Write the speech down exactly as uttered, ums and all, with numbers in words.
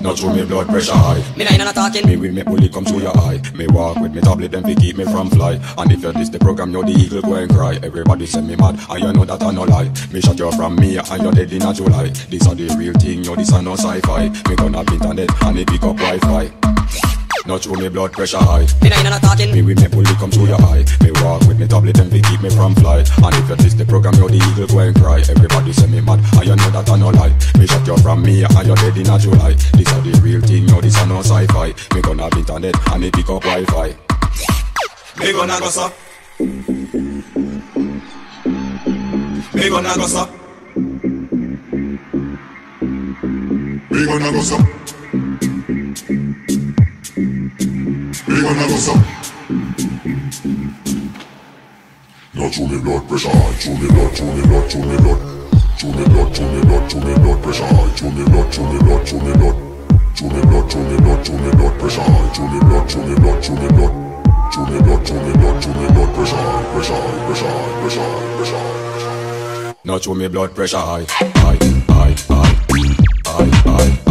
Not through me blood pressure high. Me nah inna talking. Me with me bully come through your eye. Me walk with me tablet them fi keep me from fly. And if you're this the program, you're the eagle go and cry. Everybody say me mad, and you know that I no lie. Me shot you from me, and you're dead in a July. This are the real thing, yo, this are no sci-fi. Me turn up internet and me pick up Wi-Fi. Not through me blood pressure high. Me nah inna talking. Me with me bully come through your eye. Me walk with me tablet and they keep me from fly. And if you twist the program, you're the eagle go and cry. Everybody say me mad, and you know that I no lie. Me shot you from me, and you're dead in a July. This are the real thing, yo, this are no sci-fi. Me gonna have internet and they pick up Wi-Fi. Me gonna go suck. Me gonna go suck. Me gonna go suck. We gonna go some. Not through me blood pressure high, through me blood, through me blood, through me blood, through me blood, through me blood, through me blood pressure high, through me blood, through me blood, through me blood, through me blood, through me blood, through me blood pressure high, through me blood, through me blood, through me blood, through me blood, through me blood, through me blood pressure high, pressure high, pressure high, pressure high, pressure high. Not through me blood pressure high, high, high, high, high, high.